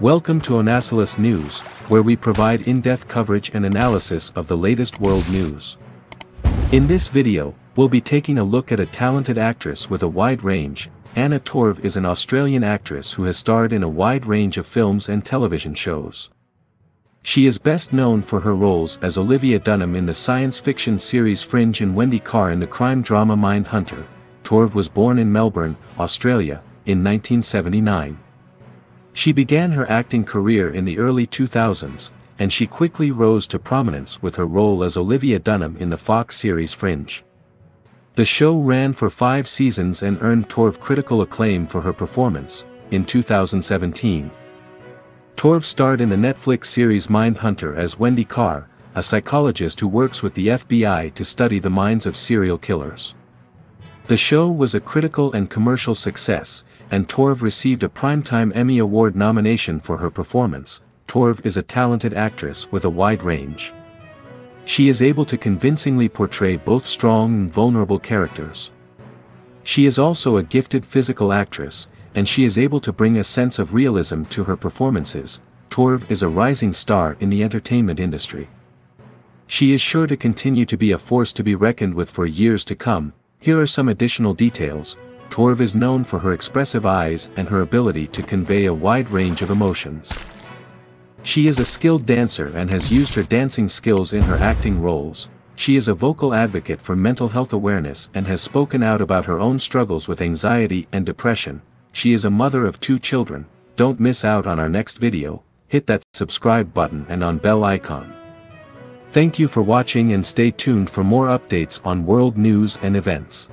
Welcome to Onasilus News, where we provide in-depth coverage and analysis of the latest world news. In this video, we'll be taking a look at a talented actress with a wide range. Anna Torv is an Australian actress who has starred in a wide range of films and television shows. She is best known for her roles as Olivia Dunham in the science fiction series Fringe and Wendy Carr in the crime drama Mindhunter. Torv was born in Melbourne, Australia, in 1979. She began her acting career in the early 2000s, and she quickly rose to prominence with her role as Olivia Dunham in the Fox series Fringe. The show ran for 5 seasons and earned Torv critical acclaim for her performance. In 2017, Torv starred in the Netflix series Mindhunter as Wendy Carr, a psychologist who works with the FBI to study the minds of serial killers. The show was a critical and commercial success, and Torv received a Primetime Emmy Award nomination for her performance. Torv is a talented actress with a wide range. She is able to convincingly portray both strong and vulnerable characters. She is also a gifted physical actress, and she is able to bring a sense of realism to her performances. Torv is a rising star in the entertainment industry. She is sure to continue to be a force to be reckoned with for years to come. Here are some additional details. Torv is known for her expressive eyes and her ability to convey a wide range of emotions. She is a skilled dancer and has used her dancing skills in her acting roles. She is a vocal advocate for mental health awareness and has spoken out about her own struggles with anxiety and depression. She is a mother of 2 children. Don't miss out on our next video. Hit that subscribe button and on bell icon. Thank you for watching and stay tuned for more updates on world news and events.